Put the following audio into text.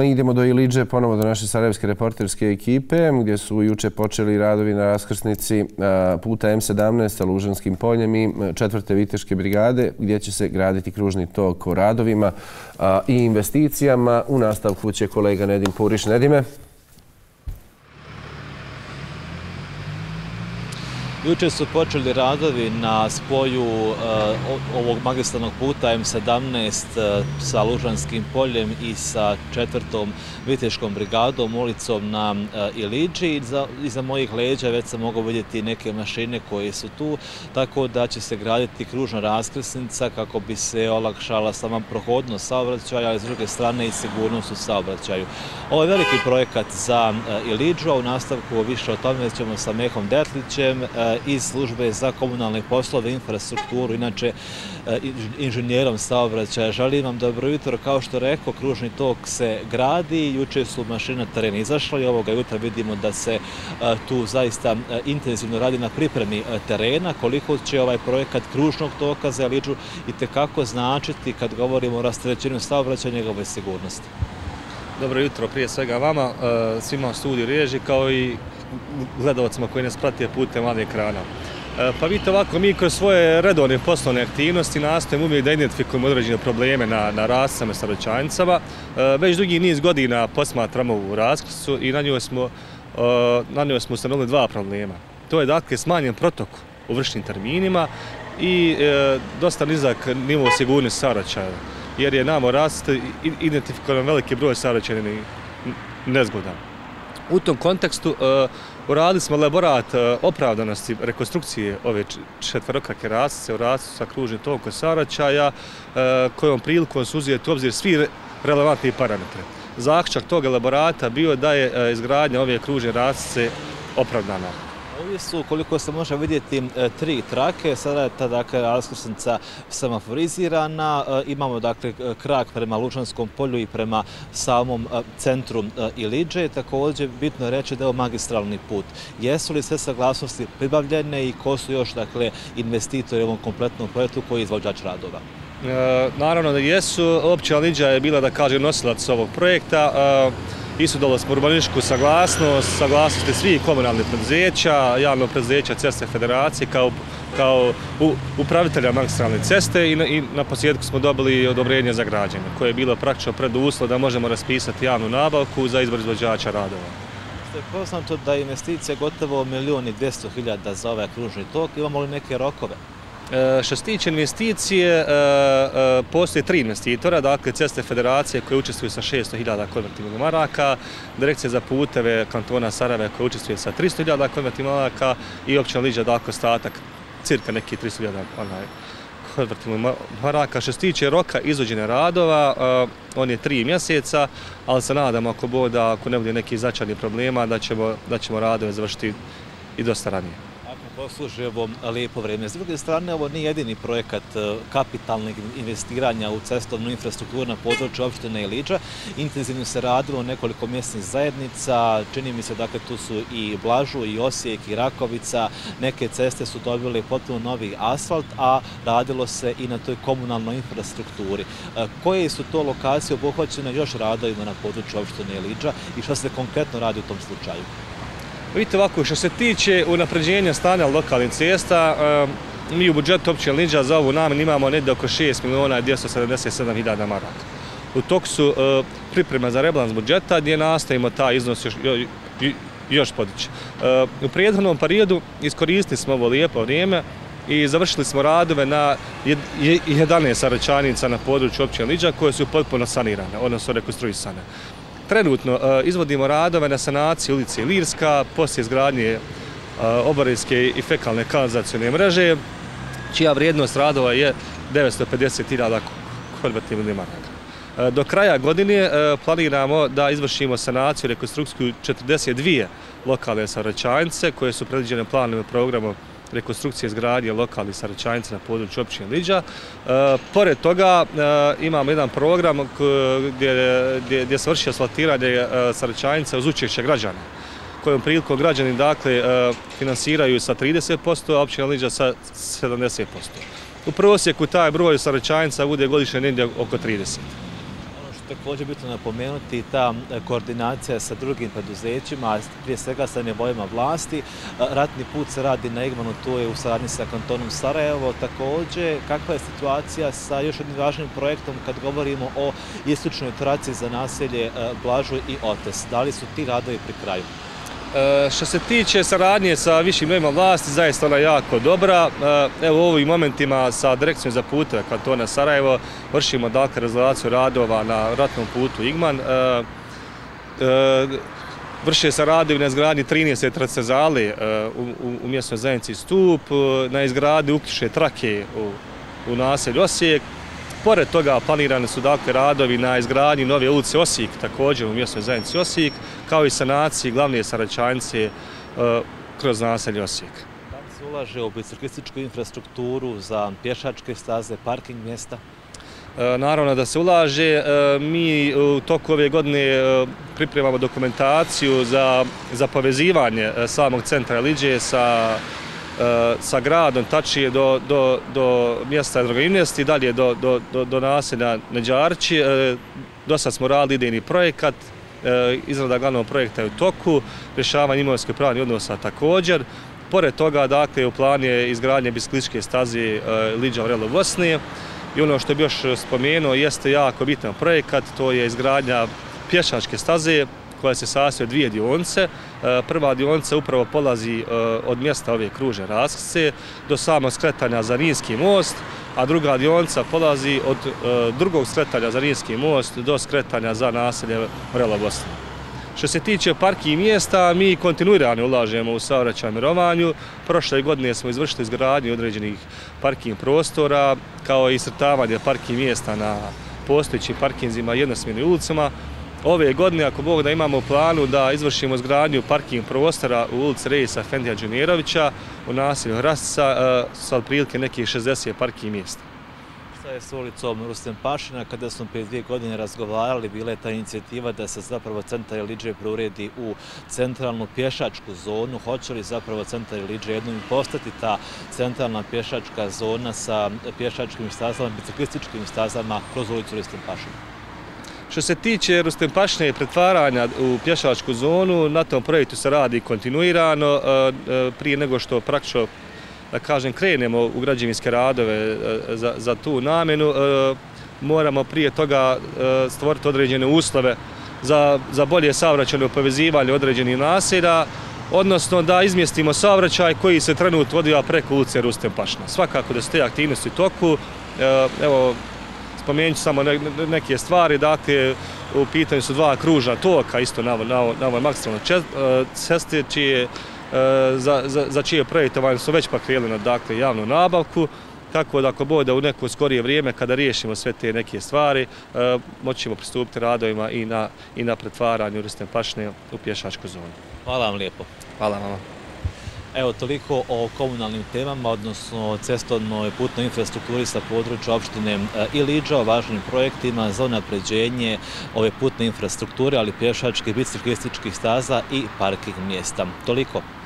odmah idemo do Ilidže, ponovo do naše sarajevske reporterske ekipe, gdje su juče počeli radovi na raskrsnici puta M17 sa Lužanskim poljem i 4. viteške brigade, gdje će se graditi kružni tok o radovima i investicijama. U nastavku će kolega Nedim Puriš. Nedime. Juče su počeli radovi na spoju ovog magistralnog puta M17 sa Lužanskim poljem i sa 4. viteškom brigadom ulicom na Ilidži. Iza mojih leđa već sam mogao vidjeti neke mašine koje su tu, tako da će se graditi kružna raskrsnica kako bi se olakšala sama prohodnost saobraćaja, ali s druge strane i sigurnost u saobraćaju. Ovo je veliki projekat za Ilidžu, a u nastavku više o tome ćemo sa Mehom Detlićem iz službe za komunalne poslove, infrastrukturu, inače inženjerom saobraćaja. Želim vam dobro jutro. Kao što rekao, kružni tok se gradi. Juče su mašine na teren izašle i ovoga jutra vidimo da se tu zaista intenzivno radi na pripremi terena. Koliko će ovaj projekat kružnog toka za Ilidžu itekako značiti kad govorimo o rasterećenju saobraćaja i njegove sigurnosti? Dobro jutro prije svega vama, svima u studiju režiji, kao i gledalacima koji nas prate putem malih ekrana. Pa vidite ovako, mi kroz svoje redovne poslovne aktivnosti nastojimo uvijek da identifikujemo određene probleme na rasama i saobraćajnicama. Već dugi niz godina posmatramo ovu raskrsnicu i na njoj smo ustanovili dva problema. To je dakle smanjen protok u vršnim terminima i dosta nizak nivo sigurnosti saobraćaja, jer je nam u raskrsnici identifikovan veliki broj saobraćajnih nezgoda. U tom kontekstu uradili smo elaborat opravdanosti rekonstrukcije ove četvorokrake raskrsnice u raskrsnicu sa kružnim tokom saobraćaja, kojom prilikom su uzeti u obzir svi relevantni parametre. Zaključak tog elaborata bio da je izgradnja ove kružne raskrsnice opravdana. Ovdje su, koliko se može vidjeti, tri trake. Sada je ta raskrsnica semaforizirana. Imamo krak prema Lužanskom polju i prema samom centru Ilidže. Također bitno je reći da je ovo magistralni put. Jesu li sve saglasnosti pribavljene i ko su još investitori u ovom kompletnom projektu, koji je izvođač radova? Naravno da jesu. Općina Ilidža je bila, da kažem, nosilac ovog projekta. Ishodali smo urbanističku saglasnost, saglasnosti svih komunalnih preduzeća, javnog preduzeća Ceste Federacije kao upravitelja magistralne ceste i na posljedku smo dobili odobrenje za građenje, koje je bilo praktično preduslov da možemo raspisati javnu nabavku za izbor izvođača radova. Poznato da je investicija gotovo 1.200.000 za ovaj kružni tok. Imamo li neke rokove? Što se tiče investicije, postoje tri investitora, dakle Ceste Federacije koje učestvuju sa 600.000 konvertibilnih maraka, Direkcija za puteve kantona Sarajeva koja učestvuje sa 300.000 konvertibilnih maraka i općina Ilidža, dakle ostatak, cirka nekih 300.000 konvertibilnih maraka. Što se tiče roka izvođenja radova, on je 3 mjeseca, ali se nadamo ako ne bude nekih značajnih problema da ćemo radove završiti i dosta ranije. Posluži ovom lijepo vreme. S druge strane, ovo nije jedini projekat kapitalnih investiranja u cestovnu infrastrukturu na području opštine Ilidža. Intenzivno se radilo nekoliko mjesnih zajednica. Čini mi se tu su i Blažu, i Osijek, i Rakovica. Neke ceste su dobile potpuno novi asfalt, a radilo se i na toj komunalnoj infrastrukturi. Koje su to lokacije obuhvaćene još radovima na području opštine Ilidža i što se konkretno radi u tom slučaju? Vidite ovako, što se tiče unapređenja stanja lokalnih cesta, mi u budžetu općine Ilidža za ovu namenu imamo negdje oko 6.277.000 maraka. U toku su priprema za rebalans budžeta gdje nastavimo taj iznos još podići. U prethodnom periodu iskoristili smo ovo lijepo vrijeme i završili smo radove na 11 saobraćajnica na području općine Ilidža koje su potpuno sanirane, odnosno rekonstruisane. Trenutno izvodimo radove na sanaciji ulici Ilirska poslije izgradnje oborinske i fekalne kanalizacione mreže, čija vrijednost radova je 950.000 konvertibilnih maraka. Do kraja godine planiramo da izvršimo sanaciju i rekonstrukciju 42 lokalne saobraćajnice koje su predviđene planom i programom rekonstrukcije izgradnje lokalnih saobraćajnica na području općine Ilidža. Pored toga imamo jedan program gdje se vrši asfaltiranje saobraćajnica uz učešće građana, kojom prilikom građani finansiraju sa 30%, a općina Ilidža sa 70%. U prosjeku taj broj saobraćajnica bude godišnje negdje oko 30. također bitno napomenuti ta koordinacija sa drugim preduzećima, prije svega sa nivoima vlasti. Ratni put se radi na Igmanu, tu je u saradnji sa kantonom Sarajevo. Također, kakva je situacija sa još jednim važnim projektom kad govorimo o istočnoj traci za naselje Blažu i Otes? Da li su ti radovi pri kraju? Što se tiče saradnje sa višim nivoima vlasti, zaista ona je jako dobra. Evo u ovim momentima sa direkcijom za puteve kantona Sarajevo vršimo dakle realizaciju radova na ratnom putu Igman. Vrše se radovi na izgradnji 13 tracezale u mjesnoj zajednici Stup, na izgradnji uključne trake u naselju Osijek. Pored toga planirane su dakle radovi na izgradnji nove ulice Osijek, također u mjesnoj zajednici Osijek, kao i sanaciji glavne saobraćajnice kroz naselje Osijek. Kako se ulaže u biciklističku infrastrukturu za pješačke staze, parking mjesta? Naravno da se ulaže. Mi u toku ove godine pripremamo dokumentaciju za povezivanje samog centra Ilidže sa gradom, tačije do mjesta Dragimnjesti, dalje do naselja Neđarči. Do sad smo radili idejni projekat, izrada glavnog projekta je u toku, rješavanje imovinskih pravnih odnosa također. Pored toga, dakle, u planu je izgradnje biciklističke staze Ilidža Vrelo Bosne. I ono što bi još spomenuo jeste jako bitan projekat, to je izgradnja pješačke staze koja se sastoji od dvije dionice. Prva dionica upravo polazi od mjesta ove kružne raskrsnice do samog skretanja za Rinski most, a druga dionica polazi od drugog skretanja za Rinski most do skretanja za naselje Vrelo Bosne. Što se tiče parking mjesta, mi kontinuirano ulažemo u saobraćajnom mirovanju. Prošle godine smo izvršili izgradnju određenih parking prostora, kao i svrstavanje parking mjesta na postojećim parkinzima i jednosmjernim ulicama. Ove godine, ako Bog da, imamo u planu da izvršimo izgradnju parking prostora u ulici Rejsa Fendi Ađunjerovića u naselju Hrastica sa otprilike nekih 60 parking mjesta. Sa je s ulicom Rustem-pašina, kada smo prije 2 godine razgovarali, bila je ta inicijativa da se zapravo centar Ilidže preuredi u centralnu pješačku zonu. Hoće li zapravo centar Ilidže jednom postati ta centralna pješačka zona sa pješačkim stazama, biciklističkim stazama kroz ulicu Rustem-pašina? Što se tiče Rustem-pašine i pretvaranja u pješačku zonu, na tom projektu se radi kontinuirano. Prije nego što praktično, da kažem, krenemo u građevinske radove za tu namjenu, moramo prije toga stvoriti određene uslove za bolje saobraćajno povezivanje određenih naselja, odnosno da izmjestimo saobraćaj koji se trenutno odvija preko ulice Rustem-pašina. Svakako da su te aktivnosti u toku. Evo, spomenut ću samo neke stvari, dakle, u pitanju su 2 kružna toka, isto na ovoj magistralnoj cesti, za čije projektovanje su već pokrenuli dakle javnu nabavku, tako da ako Bog da u neko skorije vrijeme kada riješimo sve te neke stvari, moćemo pristupiti radovima i na pretvaranju Rustem-pašine u pješačku zonu. Hvala vam lijepo. Hvala vam. Evo, toliko o komunalnim temama, odnosno cestovnoj putnoj infrastrukturi sa područja opštine Ilidža, o važnim projektima za unapređenje ove putne infrastrukture, ali pješačkih, biciklističkih staza i parking mjesta. Toliko.